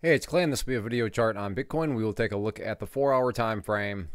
Hey, it's Clay, and this will be a video chart on Bitcoin. We will take a look at the 4-hour time frame.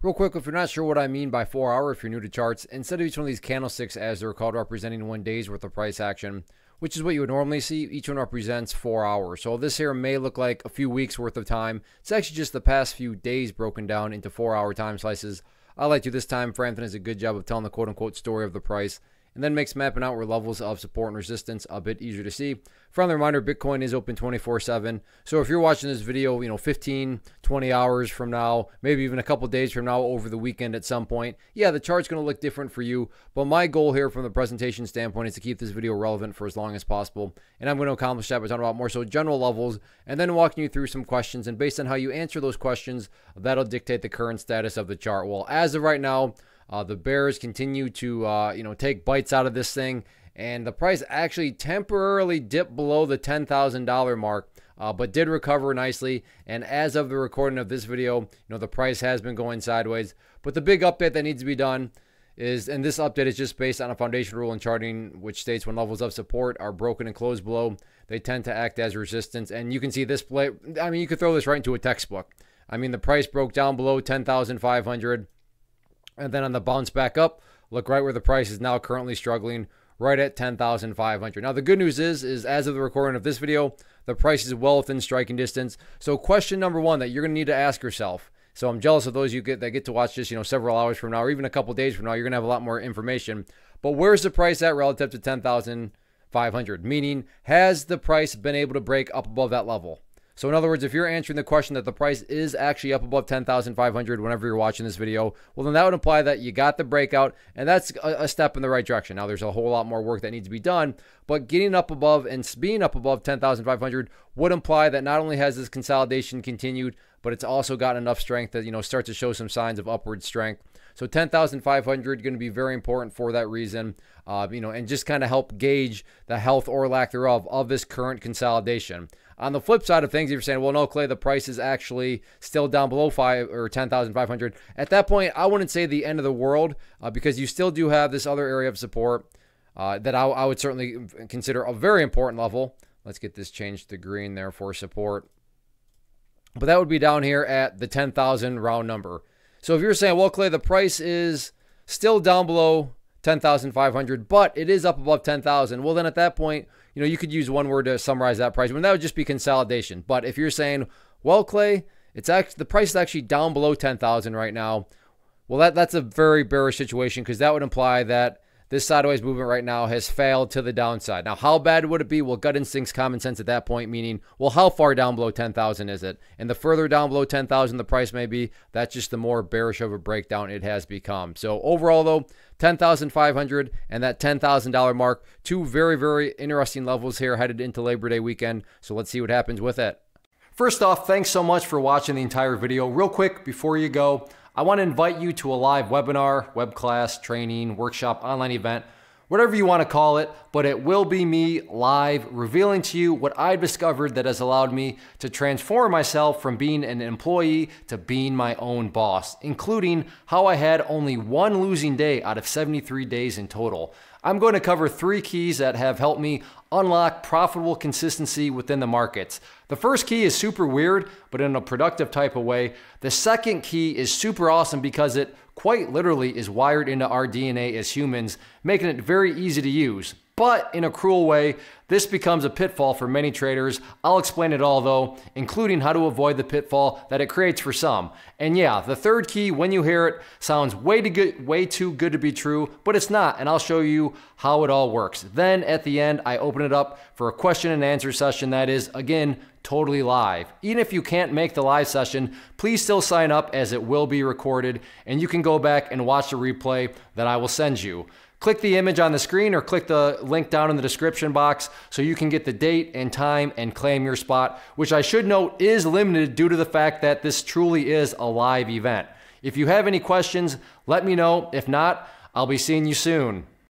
Real quick, if you're not sure what I mean by 4-hour, if you're new to charts, instead of each one of these candlesticks, as they're called, representing one day's worth of price action, which is what you would normally see, each one represents 4 hours. So this here may look like a few weeks worth of time. It's actually just the past few days broken down into 4-hour time slices. I like to do this time frame. Frampton does a good job of telling the quote-unquote story of the price, and then makes mapping out where levels of support and resistance a bit easier to see. Friendly reminder, Bitcoin is open 24/7. So if you're watching this video, 15, 20 hours from now, maybe even a couple days from now over the weekend at some point, yeah, the chart's gonna look different for you. But my goal here from the presentation standpoint is to keep this video relevant for as long as possible. And I'm gonna accomplish that by talking about more so general levels and then walking you through some questions. And based on how you answer those questions, that'll dictate the current status of the chart. Well, as of right now, the bears continue to, take bites out of this thing, and the price actually temporarily dipped below the $10,000 mark, but did recover nicely. And as of the recording of this video, the price has been going sideways. But the big update that needs to be done is, and this update is just based on a foundation rule in charting, which states when levels of support are broken and closed below, they tend to act as resistance. And you can see this play. I mean, you could throw this right into a textbook. I mean, the price broke down below 10,500. And then on the bounce back up, look right where the price is now currently struggling, right at 10,500. Now, the good news is as of the recording of this video, the price is well within striking distance. So question number one that you're going to need to ask yourself. So I'm jealous of those that get to watch this, several hours from now, or even a couple days from now, you're going to have a lot more information. But where's the price at relative to 10,500? Meaning, has the price been able to break up above that level? So in other words, if you're answering the question that the price is actually up above 10,500 whenever you're watching this video, well, then that would imply that you got the breakout, and that's a step in the right direction. Now, there's a whole lot more work that needs to be done, but getting up above and being up above 10,500 would imply that not only has this consolidation continued, but it's also got enough strength that, start to show some signs of upward strength. So 10,500 going to be very important for that reason, and just kind of help gauge the health or lack thereof of this current consolidation. On the flip side of things, if you're saying, well, no, Clay, the price is actually still down below 10,500. At that point, I wouldn't say the end of the world because you still do have this other area of support that I would certainly consider a very important level. Let's get this changed to green there for support. But that would be down here at the 10,000 round number. So if you're saying, well, Clay, the price is still down below 10,500, but it is up above 10,000. Well, then at that point, you could use one word to summarize that price. That would just be consolidation. But if you're saying, well, Clay, the price is actually down below 10,000 right now. Well, that's a very bearish situation because that would imply that this sideways movement right now has failed to the downside. Now, how bad would it be? Well, gut instincts, common sense at that point, meaning, well, how far down below 10,000 is it? And the further down below 10,000 the price may be, that's just the more bearish of a breakdown it has become. So overall, though, 10,500 and that $10,000 mark, two very, very interesting levels here headed into Labor Day weekend. So let's see what happens with it. First off, thanks so much for watching the entire video. Real quick, before you go, I want to invite you to a live webinar, web class, training, workshop, online event, whatever you want to call it, but it will be me live revealing to you what I discovered that has allowed me to transform myself from being an employee to being my own boss, including how I had only one losing day out of 73 days in total. I'm going to cover 3 keys that have helped me unlock profitable consistency within the markets. The first key is super weird, but in a productive type of way. The second key is super awesome because it quite literally is wired into our DNA as humans, making it very easy to use. But in a cruel way, this becomes a pitfall for many traders. I'll explain it all though, including how to avoid the pitfall that it creates for some. And yeah, the third key, when you hear it, sounds way too good to be true, but it's not, and I'll show you how it all works. Then at the end, I open it up for a question and answer session that is, again, totally live. Even if you can't make the live session, please still sign up as it will be recorded, and you can go back and watch the replay that I will send you. Click the image on the screen or click the link down in the description box so you can get the date and time and claim your spot, which I should note is limited due to the fact that this truly is a live event. If you have any questions, let me know. If not, I'll be seeing you soon.